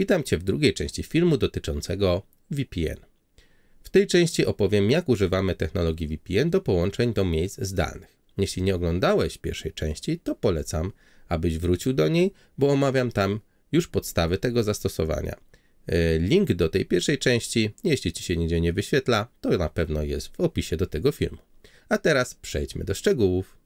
Witam Cię w drugiej części filmu dotyczącego VPN. W tej części opowiem, jak używamy technologii VPN do połączeń do miejsc zdalnych. Jeśli nie oglądałeś pierwszej części, to polecam, abyś wrócił do niej, bo omawiam tam już podstawy tego zastosowania. Link do tej pierwszej części, jeśli Ci się nigdzie nie wyświetla, to na pewno jest w opisie do tego filmu. A teraz przejdźmy do szczegółów.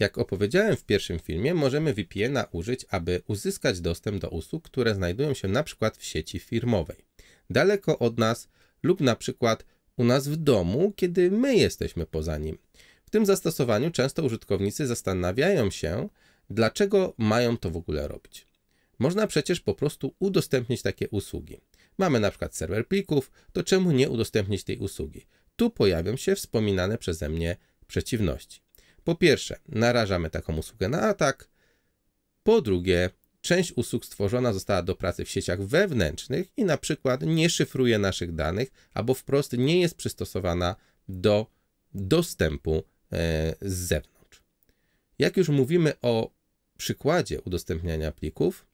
Jak opowiedziałem w pierwszym filmie, możemy VPN-a użyć, aby uzyskać dostęp do usług, które znajdują się np. w sieci firmowej, daleko od nas lub np. u nas w domu, kiedy my jesteśmy poza nim. W tym zastosowaniu często użytkownicy zastanawiają się, dlaczego mają to w ogóle robić. Można przecież po prostu udostępnić takie usługi. Mamy np. serwer plików, to czemu nie udostępnić tej usługi? Tu pojawią się wspominane przeze mnie przeciwności. Po pierwsze, narażamy taką usługę na atak. Po drugie, część usług stworzona została do pracy w sieciach wewnętrznych i na przykład nie szyfruje naszych danych albo wprost nie jest przystosowana do dostępu z zewnątrz. Jak już mówimy o przykładzie udostępniania plików,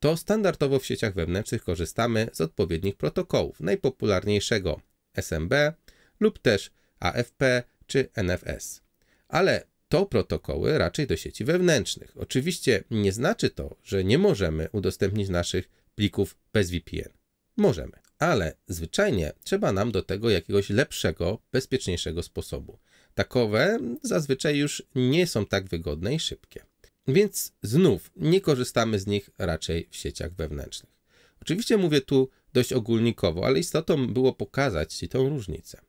to standardowo w sieciach wewnętrznych korzystamy z odpowiednich protokołów, najpopularniejszego SMB lub też AFP czy NFS. Ale to protokoły raczej do sieci wewnętrznych. Oczywiście nie znaczy to, że nie możemy udostępnić naszych plików bez VPN. Możemy, ale zwyczajnie trzeba nam do tego jakiegoś lepszego, bezpieczniejszego sposobu. Takowe zazwyczaj już nie są tak wygodne i szybkie. Więc znów nie korzystamy z nich raczej w sieciach wewnętrznych. Oczywiście mówię tu dość ogólnikowo, ale istotą było pokazać Ci tę różnicę.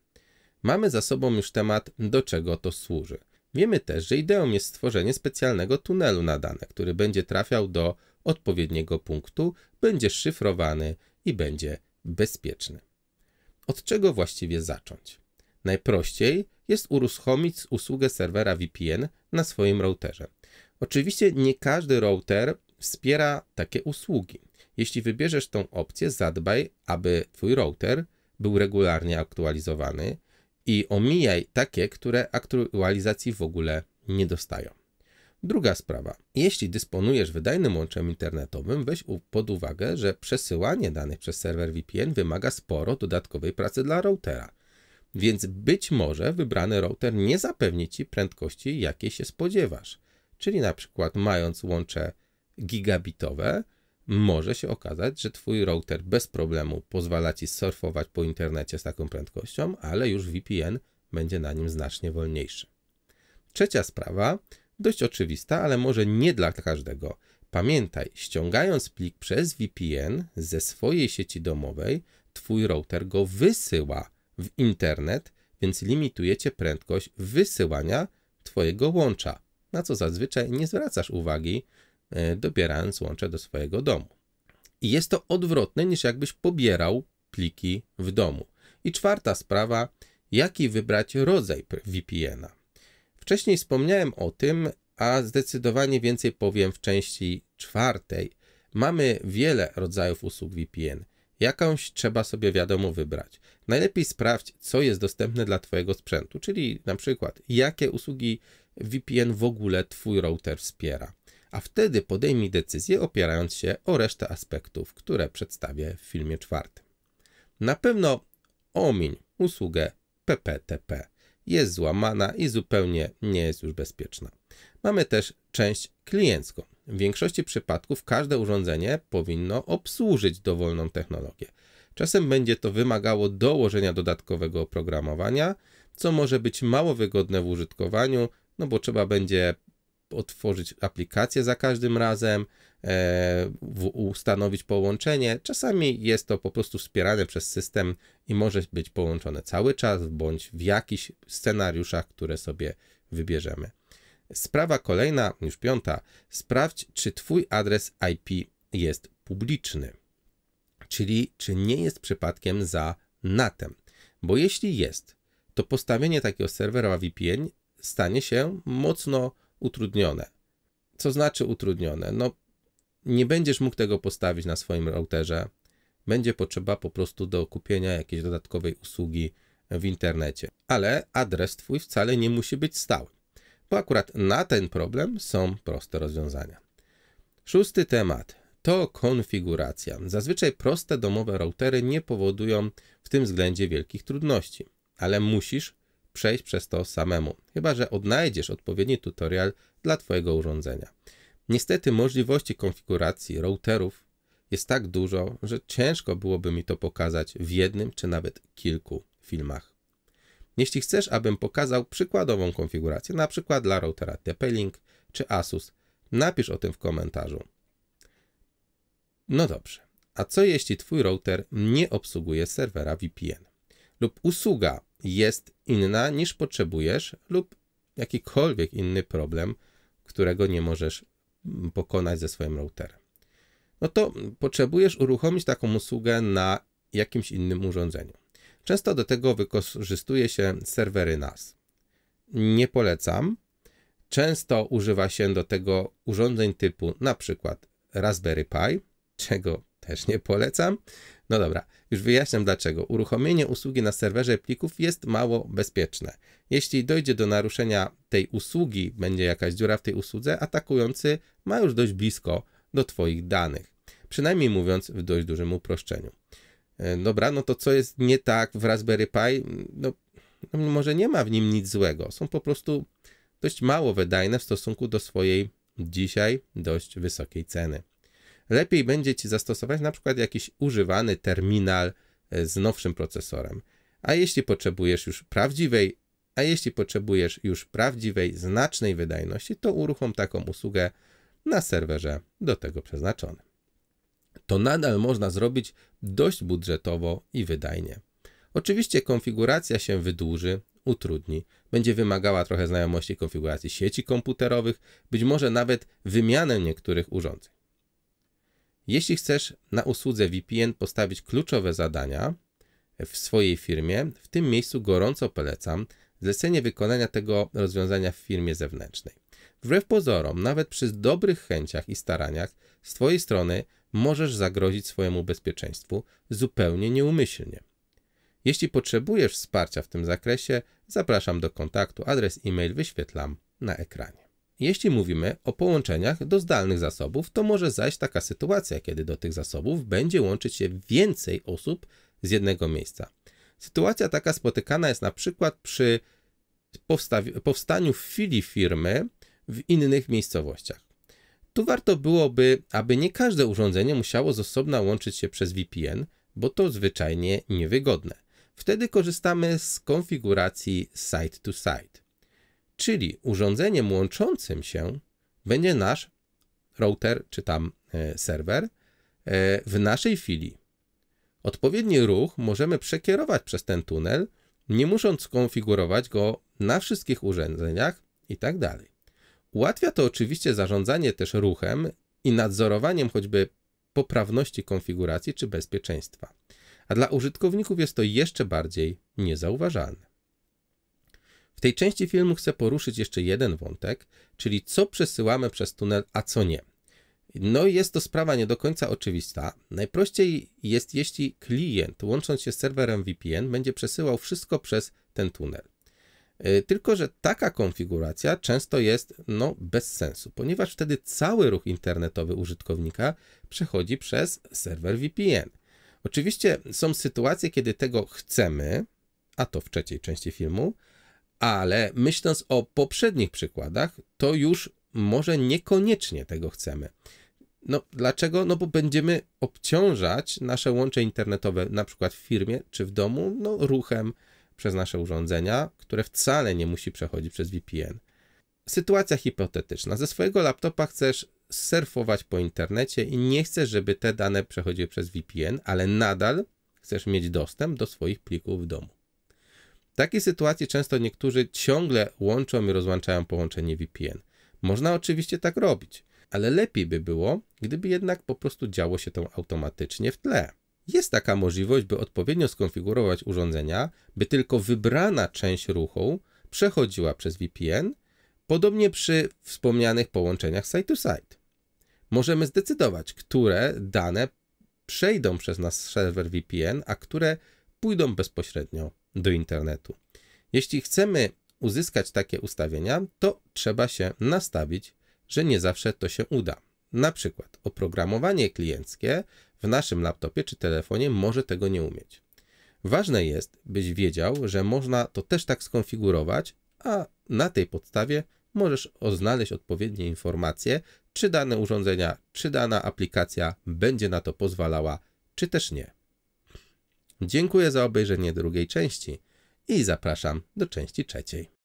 Mamy za sobą już temat, do czego to służy. Wiemy też, że ideą jest stworzenie specjalnego tunelu na dane, który będzie trafiał do odpowiedniego punktu, będzie szyfrowany i będzie bezpieczny. Od czego właściwie zacząć? Najprościej jest uruchomić usługę serwera VPN na swoim routerze. Oczywiście nie każdy router wspiera takie usługi. Jeśli wybierzesz tą opcję, zadbaj, aby Twój router był regularnie aktualizowany, i omijaj takie, które aktualizacji w ogóle nie dostają. Druga sprawa. Jeśli dysponujesz wydajnym łączem internetowym, weź pod uwagę, że przesyłanie danych przez serwer VPN wymaga sporo dodatkowej pracy dla routera, więc być może wybrany router nie zapewni Ci prędkości, jakiej się spodziewasz. Czyli na przykład mając łącze gigabitowe, może się okazać, że Twój router bez problemu pozwala Ci surfować po internecie z taką prędkością, ale już VPN będzie na nim znacznie wolniejszy. Trzecia sprawa, dość oczywista, ale może nie dla każdego. Pamiętaj, ściągając plik przez VPN ze swojej sieci domowej, Twój router go wysyła w internet, więc limituje Cię prędkość wysyłania Twojego łącza, na co zazwyczaj nie zwracasz uwagi, dobierając łącze do swojego domu. I jest to odwrotne, niż jakbyś pobierał pliki w domu. I czwarta sprawa, jaki wybrać rodzaj VPN-a. Wcześniej wspomniałem o tym, a zdecydowanie więcej powiem w części czwartej. Mamy wiele rodzajów usług VPN. Jakąś trzeba sobie wiadomo wybrać. Najlepiej sprawdź, co jest dostępne dla Twojego sprzętu, czyli na przykład, jakie usługi VPN w ogóle Twój router wspiera. A wtedy podejmij decyzję, opierając się o resztę aspektów, które przedstawię w filmie czwartym. Na pewno omiń usługę PPTP. Jest złamana i zupełnie nie jest już bezpieczna. Mamy też część kliencką. W większości przypadków każde urządzenie powinno obsłużyć dowolną technologię. Czasem będzie to wymagało dołożenia dodatkowego oprogramowania, co może być mało wygodne w użytkowaniu, no bo trzeba będzie otworzyć aplikację za każdym razem, ustanowić połączenie. Czasami jest to po prostu wspierane przez system i może być połączone cały czas, bądź w jakichś scenariuszach, które sobie wybierzemy. Sprawa kolejna, już piąta. Sprawdź, czy Twój adres IP jest publiczny, czyli czy nie jest przypadkiem za NAT-em, bo jeśli jest, to postawienie takiego serwera VPN stanie się mocno utrudnione. Co znaczy utrudnione? No, nie będziesz mógł tego postawić na swoim routerze. Będzie potrzeba po prostu do kupienia jakiejś dodatkowej usługi w internecie. Ale adres twój wcale nie musi być stały, bo akurat na ten problem są proste rozwiązania. Szósty temat to konfiguracja. Zazwyczaj proste domowe routery nie powodują w tym względzie wielkich trudności, ale musisz przejść przez to samemu, chyba że odnajdziesz odpowiedni tutorial dla twojego urządzenia. Niestety możliwości konfiguracji routerów jest tak dużo, że ciężko byłoby mi to pokazać w jednym czy nawet kilku filmach. Jeśli chcesz, abym pokazał przykładową konfigurację, na przykład dla routera TP-Link czy Asus, napisz o tym w komentarzu. No dobrze, a co jeśli twój router nie obsługuje serwera VPN lub usługa jest inna niż potrzebujesz lub jakikolwiek inny problem, którego nie możesz pokonać ze swoim routerem? No to potrzebujesz uruchomić taką usługę na jakimś innym urządzeniu. Często do tego wykorzystuje się serwery NAS. Nie polecam. Często używa się do tego urządzeń typu na przykład Raspberry Pi, czego też nie polecam. No dobra, już wyjaśniam dlaczego. Uruchomienie usługi na serwerze plików jest mało bezpieczne. Jeśli dojdzie do naruszenia tej usługi, będzie jakaś dziura w tej usłudze, atakujący ma już dość blisko do twoich danych. Przynajmniej mówiąc w dość dużym uproszczeniu. Dobra, no to co jest nie tak w Raspberry Pi? No, może nie ma w nim nic złego. Są po prostu dość mało wydajne w stosunku do swojej dzisiaj dość wysokiej ceny. Lepiej będzie ci zastosować na przykład jakiś używany terminal z nowszym procesorem. A jeśli potrzebujesz już prawdziwej, znacznej wydajności, to uruchom taką usługę na serwerze do tego przeznaczonym. To nadal można zrobić dość budżetowo i wydajnie. Oczywiście konfiguracja się wydłuży, utrudni, będzie wymagała trochę znajomości konfiguracji sieci komputerowych, być może nawet wymianę niektórych urządzeń. Jeśli chcesz na usłudze VPN postawić kluczowe zadania w swojej firmie, w tym miejscu gorąco polecam zlecenie wykonania tego rozwiązania w firmie zewnętrznej. Wbrew pozorom, nawet przy dobrych chęciach i staraniach z twojej strony możesz zagrozić swojemu bezpieczeństwu zupełnie nieumyślnie. Jeśli potrzebujesz wsparcia w tym zakresie, zapraszam do kontaktu, adres e-mail wyświetlam na ekranie. Jeśli mówimy o połączeniach do zdalnych zasobów, to może zajść taka sytuacja, kiedy do tych zasobów będzie łączyć się więcej osób z jednego miejsca. Sytuacja taka spotykana jest na przykład przy powstaniu filii firmy w innych miejscowościach. Tu warto byłoby, aby nie każde urządzenie musiało z osobna łączyć się przez VPN, bo to zwyczajnie niewygodne. Wtedy korzystamy z konfiguracji site-to-site. Czyli urządzeniem łączącym się będzie nasz router, czy tam serwer, w naszej filii. Odpowiedni ruch możemy przekierować przez ten tunel, nie musząc konfigurować go na wszystkich urządzeniach itd. Ułatwia to oczywiście zarządzanie też ruchem i nadzorowaniem choćby poprawności konfiguracji czy bezpieczeństwa. A dla użytkowników jest to jeszcze bardziej niezauważalne. W tej części filmu chcę poruszyć jeszcze jeden wątek, czyli co przesyłamy przez tunel, a co nie. No i jest to sprawa nie do końca oczywista. Najprościej jest, jeśli klient łącząc się z serwerem VPN będzie przesyłał wszystko przez ten tunel. Tylko że taka konfiguracja często jest bez sensu, ponieważ wtedy cały ruch internetowy użytkownika przechodzi przez serwer VPN. Oczywiście są sytuacje, kiedy tego chcemy, a to w trzeciej części filmu, ale myśląc o poprzednich przykładach, to już może niekoniecznie tego chcemy. No dlaczego? No bo będziemy obciążać nasze łącze internetowe na przykład w firmie czy w domu ruchem przez nasze urządzenia, które wcale nie musi przechodzić przez VPN. Sytuacja hipotetyczna. Ze swojego laptopa chcesz surfować po internecie i nie chcesz, żeby te dane przechodziły przez VPN, ale nadal chcesz mieć dostęp do swoich plików w domu. W takiej sytuacji często niektórzy ciągle łączą i rozłączają połączenie VPN. Można oczywiście tak robić, ale lepiej by było, gdyby jednak po prostu działo się to automatycznie w tle. Jest taka możliwość, by odpowiednio skonfigurować urządzenia, by tylko wybrana część ruchu przechodziła przez VPN, podobnie przy wspomnianych połączeniach site-to-site. Możemy zdecydować, które dane przejdą przez nasz serwer VPN, a które pójdą bezpośrednio do internetu. Jeśli chcemy uzyskać takie ustawienia, to trzeba się nastawić, że nie zawsze to się uda. Na przykład oprogramowanie klienckie w naszym laptopie czy telefonie może tego nie umieć. Ważne jest, byś wiedział, że można to też tak skonfigurować, a na tej podstawie możesz znaleźć odpowiednie informacje, czy dane urządzenia, czy dana aplikacja będzie na to pozwalała, czy też nie. Dziękuję za obejrzenie drugiej części i zapraszam do części trzeciej.